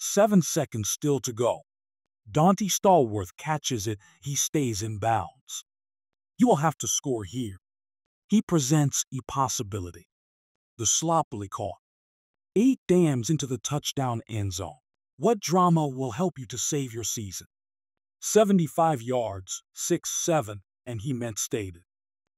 7 seconds still to go. Dante Stallworth catches it. He stays in bounds. You will have to score here. He presents a possibility. The sloppily caught. 8 dams into the touchdown end zone. What drama will help you to save your season? 75 yards, 6-7, and he meant stated.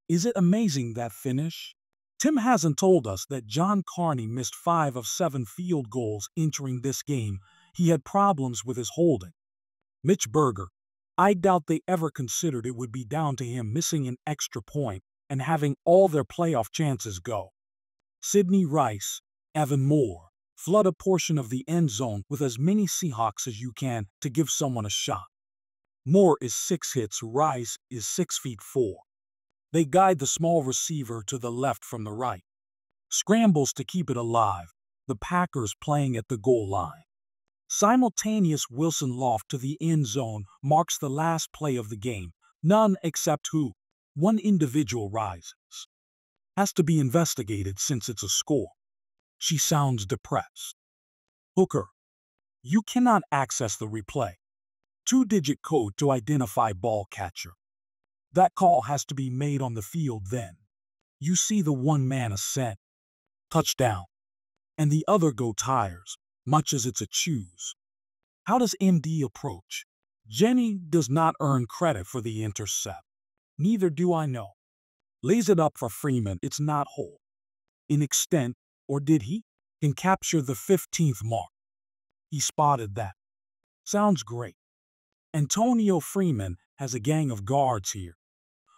Is it amazing, that finish? Tim hasn't told us that John Carney missed 5 of 7 field goals entering this game. He had problems with his holding. Mitch Berger. I doubt they ever considered it would be down to him missing an extra point and having all their playoff chances go. Sidney Rice, Evan Moore. Flood a portion of the end zone with as many Seahawks as you can to give someone a shot. Moore is 6 hits, Rice is 6'4". They guide the small receiver to the left from the right. Scrambles to keep it alive, the Packers playing at the goal line. Simultaneous Wilson loft to the end zone marks the last play of the game, none except who? One individual rises. Has to be investigated since it's a score. She sounds depressed. Hooker. You cannot access the replay. 2-digit code to identify ball catcher. That call has to be made on the field then. You see the one man ascend. Touchdown. And the other go tires, much as it's a choose. How does MD approach? Jenny does not earn credit for the intercept. Neither do I know. Lays it up for Freeman. It's not whole. In extent, or did he? Can capture the 15th mark. He spotted that. Sounds great. Antonio Freeman has a gang of guards here.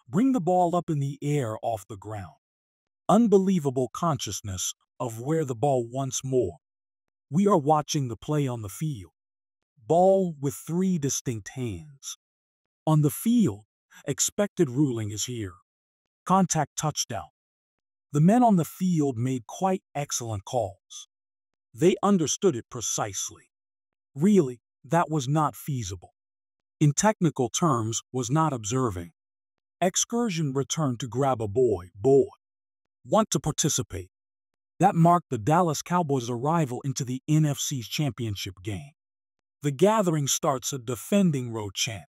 Bring the ball up in the air off the ground. Unbelievable consciousness of where the ball once more. We are watching the play on the field. Ball with 3 distinct hands. On the field, expected ruling is here. Contact touchdown. The men on the field made quite excellent calls. They understood it precisely. Really, that was not feasible. In technical terms, was not observing. Excursion return to grab a boy. Want to participate. That marked the Dallas Cowboys' arrival into the NFC Championship game. The gathering starts a defending road chant.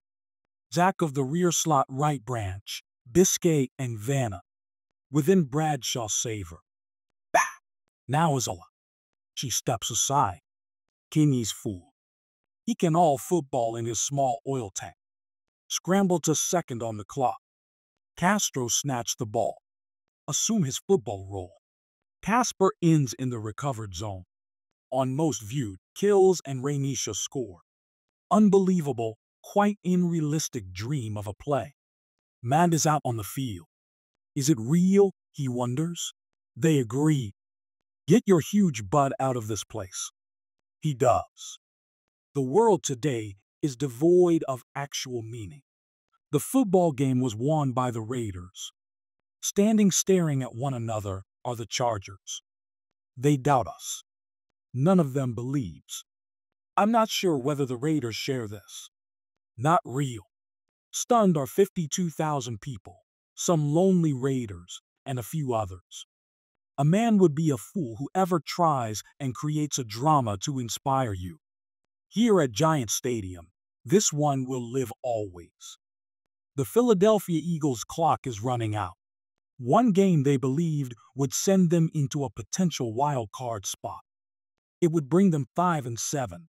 Zach of the rear slot right branch, Biscay and Vanna. Within Bradshaw savor. Bah! Now is all. She steps aside. Kenny's fool. He can all football in his small oil tank. Scramble to 2nd on the clock. Castro snatched the ball. Assume his football role. Casper ends in the recovered zone. On most viewed, kills and Rainisha score. Unbelievable, quite unrealistic dream of a play. Mand is out on the field. Is it real? He wonders. They agree. Get your huge butt out of this place. He does. The world today is devoid of actual meaning. The football game was won by the Raiders. Standing staring at one another are the Chargers. They doubt us. None of them believes. I'm not sure whether the Raiders share this. Not real. Stunned are 52,000 people. Some lonely raiders, and a few others. A man would be a fool who ever tries and creates a drama to inspire you. Here at Giant Stadium, this one will live always. The Philadelphia Eagles' clock is running out. One game they believed would send them into a potential wild card spot. It would bring them 5 and 7.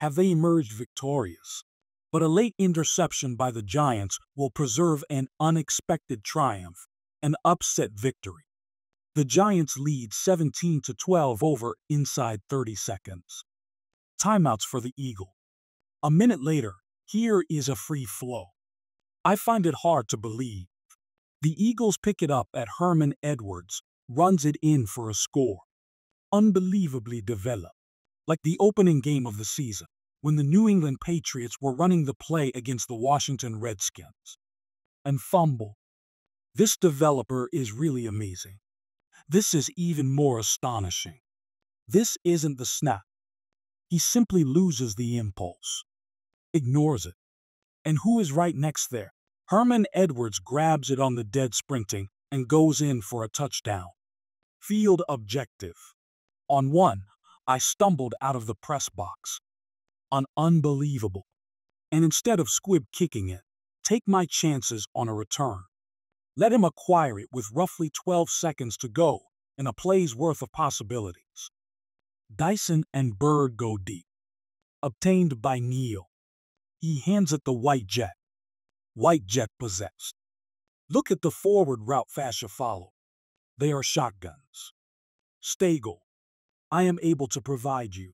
Have they emerged victorious? But a late interception by the Giants will preserve an unexpected triumph, an upset victory. The Giants lead 17-12 over inside 30 seconds. Timeouts for the Eagle. A minute later, here is a free flow. I find it hard to believe. The Eagles pick it up at Herman Edwards, runs it in for a score. Unbelievably developed, like the opening game of the season, when the New England Patriots were running the play against the Washington Redskins. And fumble. This developer is really amazing. This is even more astonishing. This isn't the snap. He simply loses the impulse. Ignores it. And who is right next there? Herman Edwards grabs it on the dead sprinting and goes in for a touchdown. Field objective. On one, I stumbled out of the press box. on unbelievable, and instead of squib kicking it, take my chances on a return. Let him acquire it with roughly 12 seconds to go in a play's worth of possibilities. Dyson and Bird go deep. Obtained by Neal. He hands it the White Jet. White Jet possessed. Look at the forward route Fascia followed. They are shotguns. Stagel, I am able to provide you.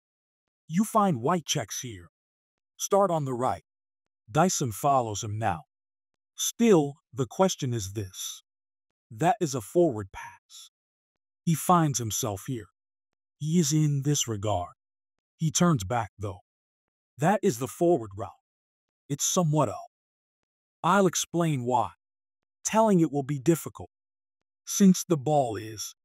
You find white checks here. Start on the right. Dyson follows him now. Still, the question is this. That is a forward pass. He finds himself here. He is in this regard. He turns back, though. That is the forward route. It's somewhat up. I'll explain why. Telling it will be difficult, since the ball is,